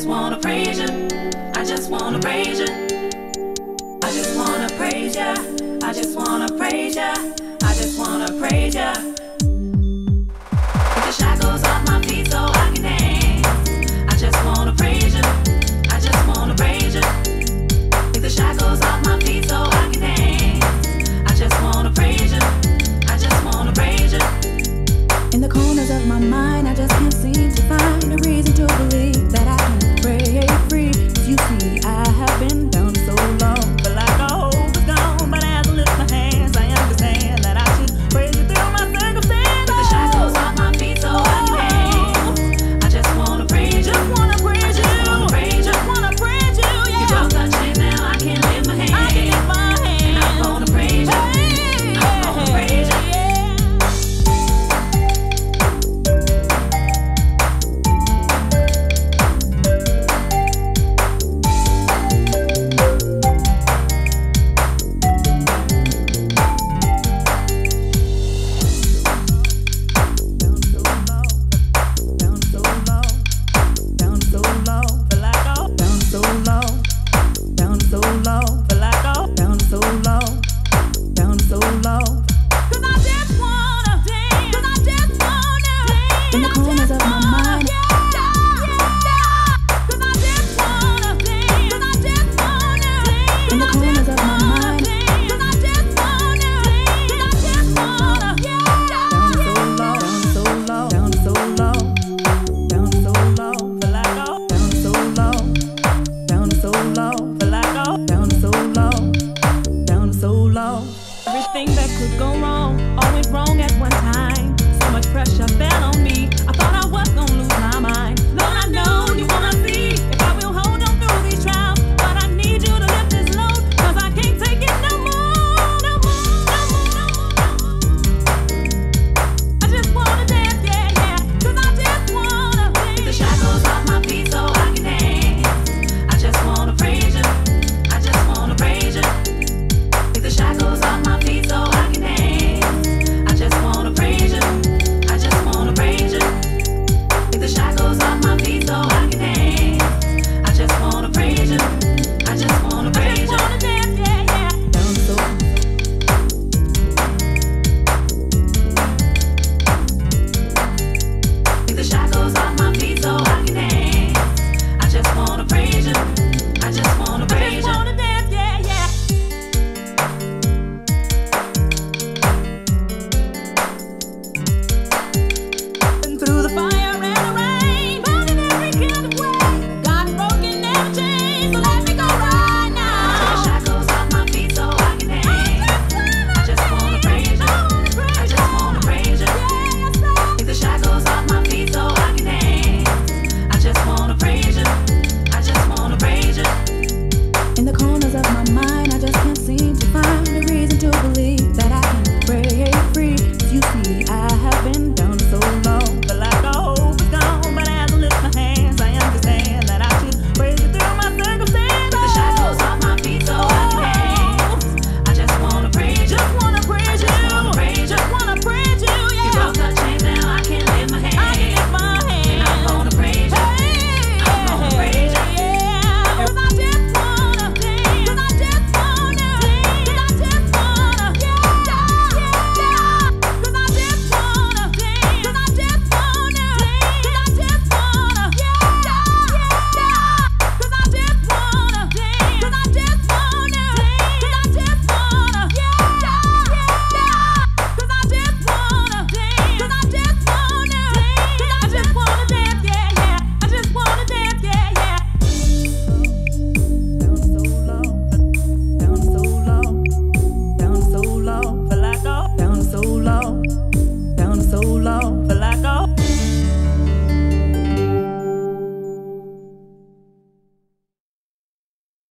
just wanna praise you.